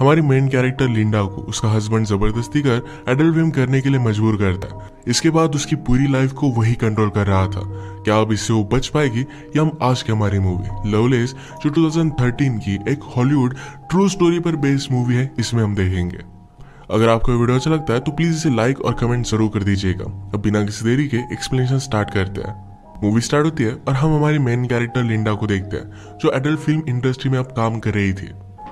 हमारी main character Linda को उसका हस्बैंड जबरदस्ती कर एडल्ट फिल्म करने के लिए मजबूर करता है। इसके बाद उसकी पूरी लाइफ को वही कंट्रोल कर रहा था। क्या अब इससे वो बच पाएगी, या हम आज की हमारी मूवी लवलेस जो 2013 की एक हॉलीवुड ट्रू स्टोरी पर बेस्ड मूवी है, इसमें हम देखेंगे। अगर आपको वीडियो अच्छा लगता है तो प्लीज इसे लाइक और कमेंट जरूर कर दीजिएगा। अब बिना किसी देरी के एक्सप्लेनेशन स्टार्ट करते हैं। मूवी स्टार्ट होती है और हम हमारी मेन कैरेक्टर लिंडा को देखते हैं, जो एडल्ट फिल्म इंडस्ट्री में अब काम कर रही थी।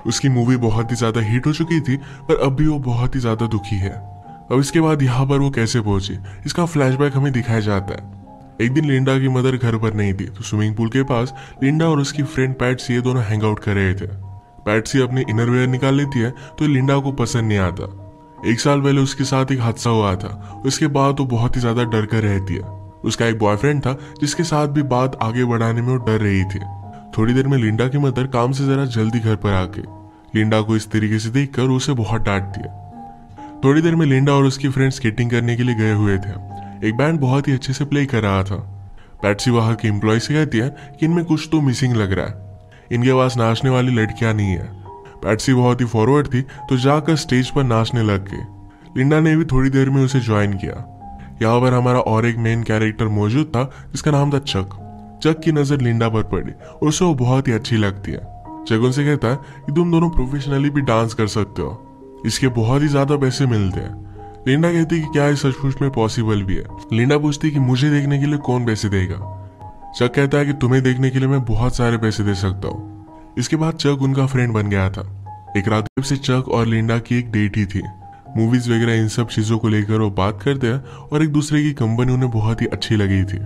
उसकी मूवी बहुत ही ज्यादा हिट हो चुकी थी, पर अब भी वो बहुत ही ज्यादा दुखी है। अब इसके बाद यहाँ पर वो कैसे पहुंची, इसका फ्लैशबैक हमें दिखाया जाता है। एक दिन लिंडा की मदर घर पर नहीं थी, तो स्विमिंग पूल के पास लिंडा और उसकी फ्रेंड पैट्सी ये दोनों हैंग आउट कर रहे थे। पैट्सी अपने इनरवेयर निकाल लेती है तो लिंडा को पसंद नहीं आता। एक साल पहले उसके साथ एक हादसा हुआ था, उसके बाद वो बहुत ही ज्यादा डर कर रहती है। उसका एक बॉयफ्रेंड था, जिसके साथ भी बात आगे बढ़ाने में वो डर रही थी। थोड़ी देर में लिंडा की मदर काम से जरा जल्दी घर पर आके लिंडा को इस तरीके से देखकर उसे बहुत डांटती है। थोड़ी देर में लिंडा और उसकी फ्रेंड स्केटिंग करने के लिए गए हुए थे। एक बैंड बहुत ही अच्छे से प्ले कर रहा था। पैट्सी वहां के एम्प्लॉय से कहती है कि इनमें कुछ तो मिसिंग लग रहा है, इनके पास नाचने वाली लड़कियां नहीं है। पैट्सी बहुत ही फॉरवर्ड थी, तो जाकर स्टेज पर नाचने लग गई। लिंडा ने भी थोड़ी देर में उसे ज्वाइन किया। यहाँ पर हमारा और एक मेन कैरेक्टर मौजूद था, जिसका नाम था चक। चक की नजर लिंडा पर पड़ी, उसे वो बहुत ही अच्छी लगती है। चक उनसे कहता है कि तुम दोनों प्रोफेशनली भी डांस कर सकते हो, इसके बहुत ही ज्यादा पैसे मिलते हैं। लिंडा कहती है कि क्या ये सचमुच में पॉसिबल भी है। लिंडा पूछती है कि मुझे देखने के लिए कौन पैसे देगा। चक कहता है कि तुम्हें देखने के लिए मैं बहुत सारे पैसे दे सकता हूँ। इसके बाद चक उनका फ्रेंड बन गया था। एक रात से चक और लिंडा की एक डेट ही थी। मूवीज वगैरह इन सब चीजों को लेकर वो बात करते हैं और एक दूसरे की कंपनी उन्हें बहुत ही अच्छी लगी थी।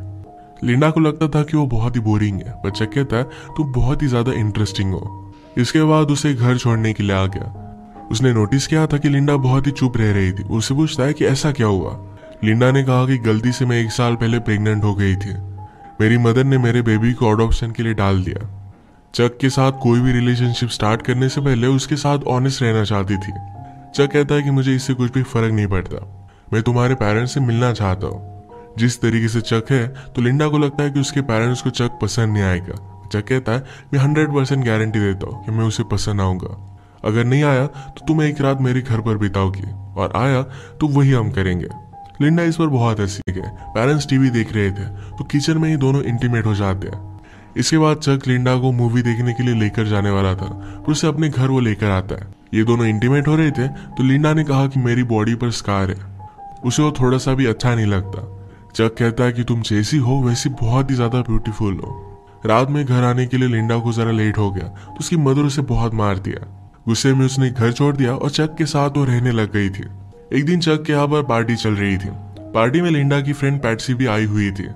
लिंडा को लगता था कि वो बहुत ही बोरिंग है, पर चक कहता है तुम बहुत ही ज्यादा इंटरेस्टिंग हो। इसके बाद उसे घर छोड़ने के लिए आ गया। उसने नोटिस किया था कि लिंडा बहुत ही चुप रह रही थी। उसे पूछता है कि ऐसा क्या हुआ। लिंडा ने कहा कि गलती से मैं एक साल पहले प्रेग्नेंट हो गई थी, मेरी मदर ने मेरे बेबी को अडॉप्शन के लिए डाल दिया। चक के साथ कोई भी रिलेशनशिप स्टार्ट करने से पहले उसके साथ ऑनेस्ट रहना चाहती थी। चक कहता है कि मुझे इससे कुछ भी फर्क नहीं पड़ता, मैं तुम्हारे पेरेंट्स से मिलना चाहता हूँ। जिस तरीके से चक है, तो लिंडा को लगता है कि उसके पेरेंट्स को चक पसंद नहीं आएगा। चक कहता है मैं 100% गारंटी देता हूँ कि मैं उसे पसंद आऊंगा। अगर नहीं आया तो तुम एक रात मेरे घर पर बिताओगी, और आया तो वही हम करेंगे। लिंडा इस पर बहुत हंसी है। पेरेंट्स टीवी देख रहे थे, तो किचन में ही दोनों इंटीमेट हो जाते हैं। इसके बाद चक लिंडा को मूवी देखने के लिए लेकर जाने वाला था, पर उसे अपने घर वो लेकर आता है। ये दोनों इंटीमेट हो रहे थे, तो लिंडा ने कहा कि मेरी बॉडी पर स्कार है। उसे वो थोड़ा सा भी अच्छा नहीं लगता। चक कहता है कि तुम जैसी हो वैसी बहुत ही ज्यादा ब्यूटीफुल हो। रात में घर आने के लिए लिंडा को जरा लेट हो गया, तो उसकी मदर उसे बहुत मार दिया। गुस्से में उसने घर छोड़ दिया और चक के साथ वो रहने लग गई थी। एक दिन चक के यहाँ पर पार्टी चल रही थी। पार्टी में लिंडा की फ्रेंड पैट्सी भी आई हुई थी।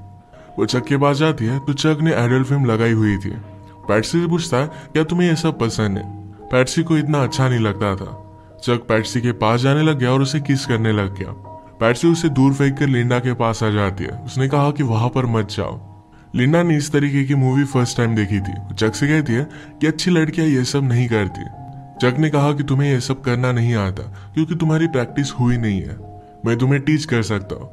वो चक के पास जाती है, तो चक ने एडल्ट फिल्म लगाई हुई थी। पैट्सी से पूछता है क्या तुम्हें यह सब पसंद है। पैट्सी को इतना अच्छा नहीं लगता था। चक पैट्सी के पास जाने लग गया और उसे किस करने लग गया। पैट्सी उसे दूर फेंक कर लिंडा के पास आ जाती है। उसने कहा कि वहां पर मत जाओ। लिंडा ने इस तरीके की मूवी फर्स्ट टाइम देखी थी। चक से कहती है कि अच्छी लड़कियां यह सब नहीं करती। चक ने कहा कि तुम्हें यह सब करना नहीं आता, क्योंकि तुम्हारी प्रैक्टिस हुई नहीं है। मैं तुम्हें टीच कर सकता हूँ।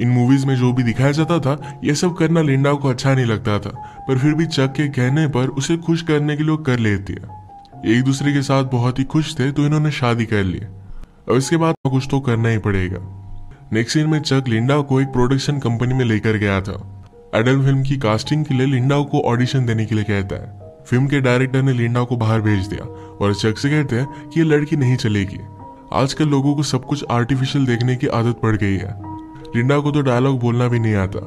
इन मूवीज में जो भी दिखाया जाता था, यह सब करना लिंडा को अच्छा नहीं लगता था, पर फिर भी चक के कहने पर उसे खुश करने के लिए कर लेती है। एक दूसरे के साथ बहुत ही खुश थे, तो इन्होंने शादी कर ली। अब इसके बाद कुछ तो करना ही पड़ेगा। नेक्स्ट सीन में चक लिंडा को एक प्रोडक्शन कंपनी में लेकर गया था। एडल्ट फिल्म की कास्टिंग के लिए लिंडा को ऑडिशन देने के लिए कहता है। फिल्म के डायरेक्टर ने लिंडा को बाहर भेज दिया और चक से कहते हैं कि ये लड़की नहीं चलेगी। आजकल लोगों को सब कुछ आर्टिफिशियल देखने की आदत पड़ गई है। लिंडा को तो डायलॉग बोलना भी नहीं आता।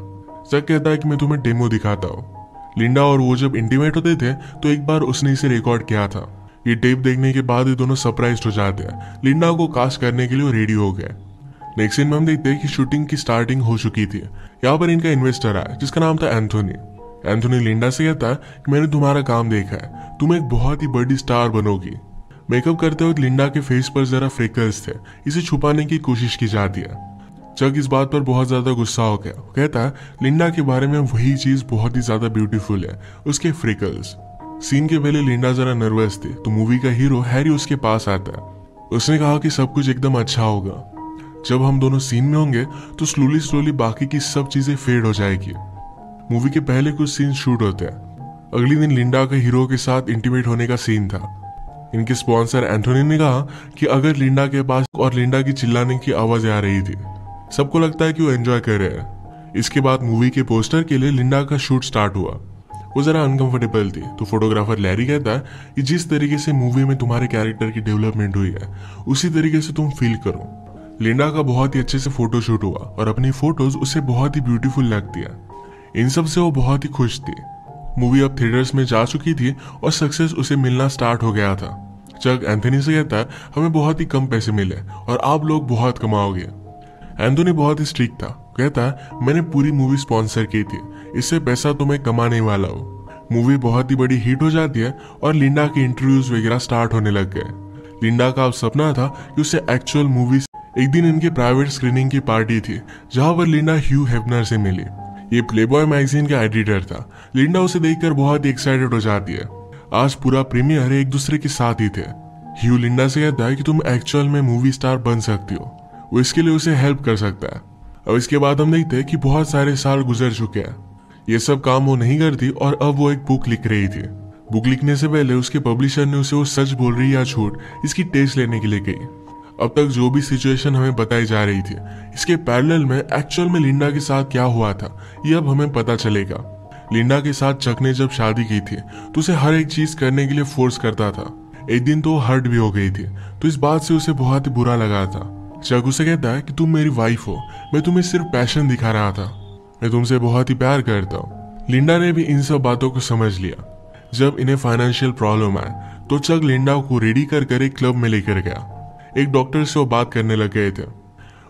चक कहता है कि मैं तुम्हें डेमो दिखाता हूँ। लिंडा और वो जब इंटीमेट होते थे, तो एक बार उसने इसे रिकॉर्ड किया था। ये टेप देखने के बाद ये दोनों सरप्राइज हो जाते हैं। लिंडा को कास्ट करने के लिए रेडी हो गए। नेक्स्ट सीन में हम देखते हैं कि शूटिंग की स्टार्टिंग हो चुकी थी। यहाँ पर इनका इन्वेस्टर आया, जिसका नाम था एंथोनी। एंथोनी लिंडा से कहता है कि मैंने तुम्हारा काम देखा है, तुम एक बहुत ही बड़ी स्टार बनोगी। मेकअप करते वक्त लिंडा के फेस पर जरा फ्रिकल्स थे, इसे छुपाने की कोशिश की जाती है। चक इस बात पर बहुत ज्यादा गुस्सा हो गया। कहता है लिंडा के बारे में वही चीज बहुत ही ज्यादा ब्यूटीफुल है, उसके फ्रिकल्स। सीन के पहले लिंडा जरा नर्वस थी, तो मूवी का हीरो हैरी उसके पास आता है। उसने कहा कि सब कुछ एकदम अच्छा होगा। जब हम दोनों सीन में होंगे, तो स्लोली स्लोली बाकी की सब चीजें फेड हो जाएगी। मूवी के पहले कुछ सीन शूट होते हैं। अगले दिन लिंडा के हीरो के साथ इंटीमेट होने का सीन था। इनके स्पॉन्सर एंथोनी ने कहा कि अगर लिंडा के पास और लिंडा की चिल्लाने की आवाज आ रही थी, सबको लगता है कि वो एंजॉय कर रहे हैं। इसके बाद मूवी के पोस्टर के लिए लिंडा का शूट स्टार्ट हुआ। वो जरा अनकंफर्टेबल थी, तो फोटोग्राफर लैरी कहता है कि जिस तरीके से मूवी में तुम्हारे कैरेक्टर की डेवलपमेंट हुई है उसी तरीके से तुम फील करो। लिंडा का बहुत ही अच्छे से फोटोशूट हुआ और अपनी फोटोज उसे बहुत ही ब्यूटीफुल लगती है। इन सब से वो बहुत ही खुश थी। मूवी अब थिएटर्स में जा चुकी थी और सक्सेस उसे मिलना स्टार्ट हो गया था। चक एंथनी से कहता है हमें बहुत ही कम पैसे मिले और आप लोग बहुत कमाओगे। एंथनी बहुत ही स्ट्रिक्ट था, कहता है मैंने पूरी मूवी स्पॉन्सर की थी, इससे पैसा तो मैं कमाने वाला हूँ। मूवी बहुत ही बड़ी हिट हो जाती है और लिंडा के इंटरव्यूज वगैरह स्टार्ट होने लग गए। लिंडा का अब सपना था कि उसे एक्चुअल मूवी। एक दिन इनकी प्राइवेट स्क्रीनिंग की पार्टी थी जहाँ पर लिंडा ह्यू हेफनर से मिली। ये प्लेबॉय मैगजीन का एडिटर था। लिंडा उसे देखकर बहुत ही एक्साइटेड हो जाती है। आज पूरा प्रीमियर एक दूसरे के साथ ही थे। ह्यू लिंडा से कहता है कि तुम एक्चुअल में मूवी स्टार बन सकती हो, वो इसके लिए उसे हेल्प कर सकता है। अब इसके बाद हम देखते हैं कि बहुत सारे साल गुजर चुके हैं। ये सब काम वो नहीं करती और अब वो एक बुक लिख रही थी। बुक लिखने से पहले उसके पब्लिशर ने उसे वो सच बोल रही या झूठ इसकी टेस्ट लेने के लिए गई। अब तक जो भी सिचुएशन हमें बताई जा रही थी इसके पैरेलल में एक्चुअल में लिंडा के साथ क्या हुआ था ये अब हमें पता चलेगा। लिंडा के साथ चक ने जब शादी की थी तो उसे हर एक चीज करने के लिए फोर्स करता था। एक दिन तो हर्ट भी हो गई थी, तो इस बात से उसे बहुत ही बुरा लगा था। चक उसे कहता है कि तुम मेरी वाइफ हो, मैं तुम्हें सिर्फ पैशन दिखा रहा था, मैं तुमसे बहुत ही प्यार करता हूँ। लिंडा ने भी इन सब बातों को समझ लिया। जब इन्हें फाइनेंशियल प्रॉब्लम आए तो चक लिंडा को रेडी कर एक क्लब में लेकर गया। एक डॉक्टर से वो बात करने लग गए थे।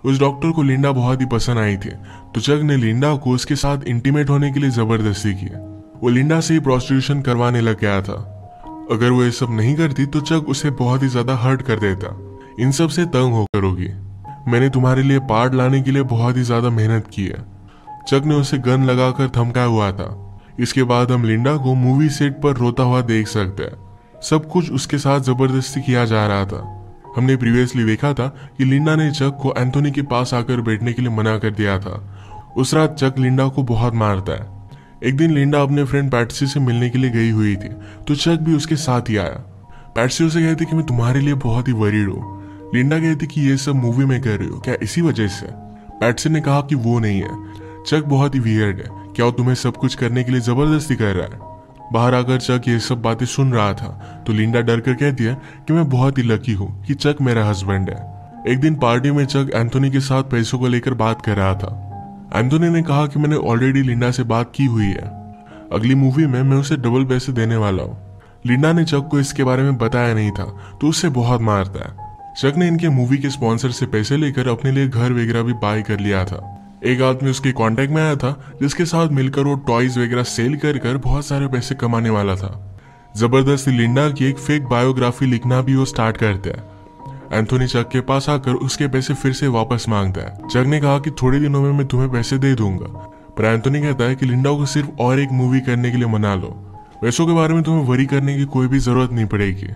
उस डॉक्टर को लिंडा बहुत ही पसंद आई थी, तो चक ने लिंडा को उसके साथ इंटीमेट होने के लिए जबरदस्ती की। वो लिंडा से ही प्रोस्टिट्यूशन करवाने लग गया था। अगर वो ये सब नहीं करती तो चक उसे बहुत ही ज्यादा हर्ट कर देता। इन सब से तंग होकर होगी, मैंने तुम्हारे लिए पार्ट लाने के लिए बहुत ही ज्यादा मेहनत की है। चक ने उसे गन लगाकर धमकाया हुआ था। इसके बाद हम लिंडा को मूवी सेट पर रोता हुआ देख सकते हैं। सब कुछ उसके साथ जबरदस्ती किया जा रहा था। हमने प्रीवियसली देखा था कि लिंडा ने चक को एंथोनी के पास आकर बैठने के लिए मना कर दिया था। उस रात चक लिंडा को बहुत मारता है। एक दिन लिंडा अपने फ्रेंड पैट्सी से मिलने के लिए गई हुई थी, तो चक भी उसके साथ ही आया। पैट्सी उसे कहती कि मैं तुम्हारे लिए बहुत ही वरीड हूँ। लिंडा कहती कि ये सब मूवी में कर रहे हो क्या, इसी वजह से? पैट्सी ने कहा कि वो नहीं है, चक बहुत ही वियर्ड है, क्या वो तुम्हें सब कुछ करने के लिए जबरदस्ती कर रहा है? बाहर आकर चक ये सब बातें सुन रहा था, तो लिंडा डर कर कहती है कि मैं बहुत ही लकी हूँ कि चक मेरा हस्बैंड है। एक दिन पार्टी में चक एंथोनी के साथ पैसों को लेकर बात कर रहा था। एंथोनी ने कहा कि मैंने ऑलरेडी लिंडा से बात की हुई है, अगली मूवी में मैं उसे डबल पैसे देने वाला हूँ। लिंडा ने चक को इसके बारे में बताया नहीं था, तो उससे बहुत मारता है। चक ने इनके मूवी के स्पॉन्सर से पैसे लेकर अपने लिए घर वगैरह भी बाय कर लिया था। एक आदमी उसके कांटेक्ट में आया था जिसके साथ मिलकर वो टॉयज वगैरह सेल कर बहुत सारे पैसे कमाने वाला था। जबरदस्ती लिंडा की एक फेक बायोग्राफी लिखना भी वो स्टार्ट करता है। एंथोनी चक के पास आकर उसके पैसे फिर से वापस मांगता है। चक ने कहा कि थोड़े दिनों में मैं तुम्हें पैसे दे दूंगा, पर एंथोनी कहता है कि लिंडा को सिर्फ और एक मूवी करने के लिए मना लो, पैसों के बारे में तुम्हें वरी करने की कोई भी जरूरत नहीं पड़ेगी।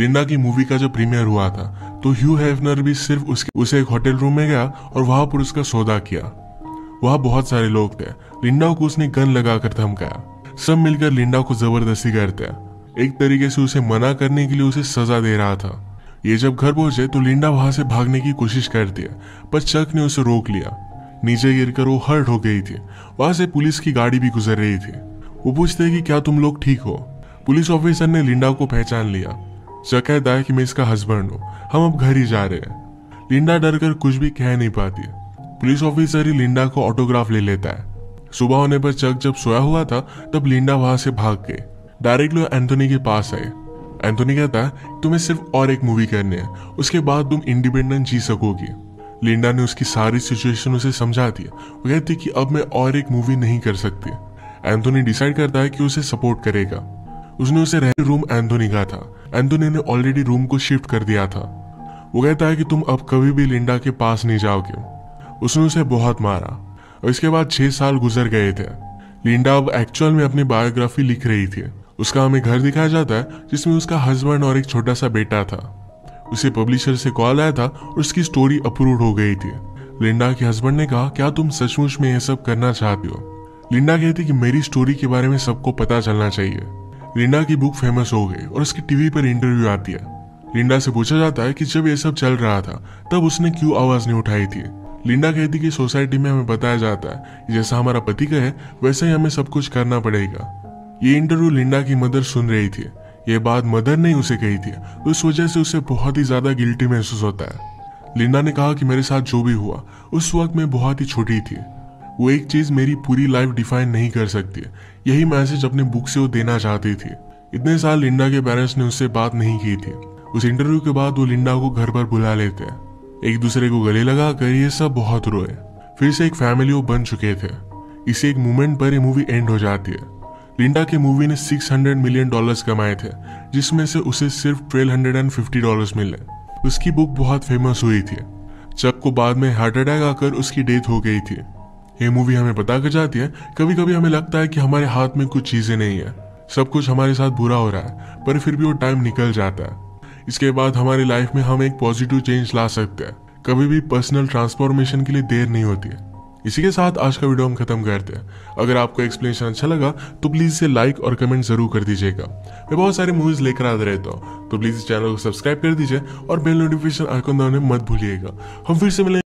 लिंडा की मूवी का जब प्रीमियर हुआ था तो ह्यू हेफनर भी सिर्फ उसे एक होटल रूम में गया और वहां पर उसका सौदा किया। वहाँ बहुत सारे लोग थे। लिंडा को उसने गन लगाकर धमकाया। सब मिलकर लिंडा को जबरदस्ती करते हैं। एक तरीके से उसे मना करने के लिए उसे सजा दे रहा था। ये जब घर पहुंचे तो लिंडा वहां से भागने की कोशिश करती है, पर चक ने उसे रोक लिया। नीचे गिरकर वो हर्ट हो गई थी। वहां से पुलिस की गाड़ी भी गुजर रही थी। वो पूछते है कि क्या तुम लोग ठीक हो? पुलिस ऑफिसर ने लिंडा को पहचान लिया। चक कहता है कि मैं इसका हस्बैंड हूँ, हम अब घर ही जा रहे हैं। लिंडा डर कर कुछ भी कह नहीं पाती। पुलिस ऑफिसर ही लिंडा को ऑटोग्राफ ले लेता है। सुबह होने पर चक जब सोया हुआ था तब लिंडा वहां से भाग गई। डायरेक्ट लोग एंथोनी के पास आए। एंथोनी कहता है तुम्हें सिर्फ और एक मूवी करनी है, उसके बाद तुम इंडिपेंडेंट जी सकोगी। लिंडा ने उसकी सारी सिचुएशन उसे समझा दी। वो कहती कि अब मैं और एक मूवी नहीं कर सकती। एंथोनी डिसाइड करता है कि उसे सपोर्ट करेगा। उसने उसे रहने रूम एंथोनी का था। एंथोनी ने ऑलरेडी रूम को शिफ्ट कर दिया था। वो कहता है कि तुम अब कभी भी लिंडा के पास नहीं जाओगे। उसने उसे बहुत मारा और इसके बाद 6 साल गुजर गए थे। लिंडा अब एक्चुअल में अपनी बायोग्राफी लिख रही थी। उसका हमें घर दिखाया जाता है जिसमें उसका हस्बैंड और एक छोटा सा बेटा था। उसे पब्लिशर से कॉल आया था और उसकी स्टोरी अप्रूव हो गई थी। लिंडा के हस्बैंड ने कहा क्या तुम सचमुच में यह सब करना चाहती हो? लिंडा कहती कि मेरी स्टोरी के बारे में सबको पता चलना चाहिए। लिंडा की बुक फेमस हो गई और उसकी टीवी पर इंटरव्यू आती है। लिंडा से पूछा जाता है कि जब ये सब चल रहा था तब उसने क्यों आवाज नहीं उठाई थी। लिंडा कहती कि सोसाइटी में हमें बताया जाता है कि जैसा हमारा पति का है वैसा ही हमें सब कुछ करना पड़ेगा। ये इंटरव्यू लिंडा की मदर सुन रही थी। ये बात मदर ने उसे कही थी, उस वजह से उसे बहुत ही ज्यादा गिल्टी महसूस होता है। लिंडा ने कहा कि मेरे साथ जो भी हुआ उस वक्त मैं बहुत ही छोटी थी, वो एक चीज मेरी पूरी लाइफ डिफाइन नहीं कर सकती। यही मैसेज अपने बुक से वो देना चाहती थी। इतने साल लिंडा के पेरेंट्स ने उससे बात नहीं की थी। उस इंटरव्यू के बाद वो लिंडा को घर पर बुला लेते हैं। एक दूसरे को गले लगा कर ये सब बहुत रोए। फिर से एक फैमिली वो बन चुके थे। इसी एक मोमेंट पर ये मूवी एंड हो जाती है। लिंडा के मूवी ने $600 मिलियन कमाए थे, जिसमें से उसे सिर्फ $1,250 मिले। उसकी बुक बहुत फेमस हुई थी। चक को बाद में हार्ट अटैक आकर उसकी डेथ हो गई थी। ये मूवी हमें पता कर जाती है, कभी कभी हमें लगता है कि हमारे हाथ में कुछ चीजें नहीं है, सब कुछ हमारे साथ बुरा हो रहा है, पर फिर भी वो टाइम निकल जाता है। इसके बाद हमारी लाइफ में हम एक पॉजिटिव चेंज ला सकते हैं। कभी भी पर्सनल ट्रांसफॉर्मेशन के लिए देर नहीं होती है। इसी के साथ आज का वीडियो हम खत्म करते हैं। अगर आपको एक्सप्लेनेशन अच्छा लगा तो प्लीज इसे लाइक और कमेंट जरूर कर दीजिएगा। मैं बहुत सारी मूवीज लेकर आते रहता हूँ, तो प्लीज इस चैनल को सब्सक्राइब कर दीजिए और बेल नोटिफिकेशन आइकन दबाने मत भूलिएगा। हम फिर से मिलेंगे।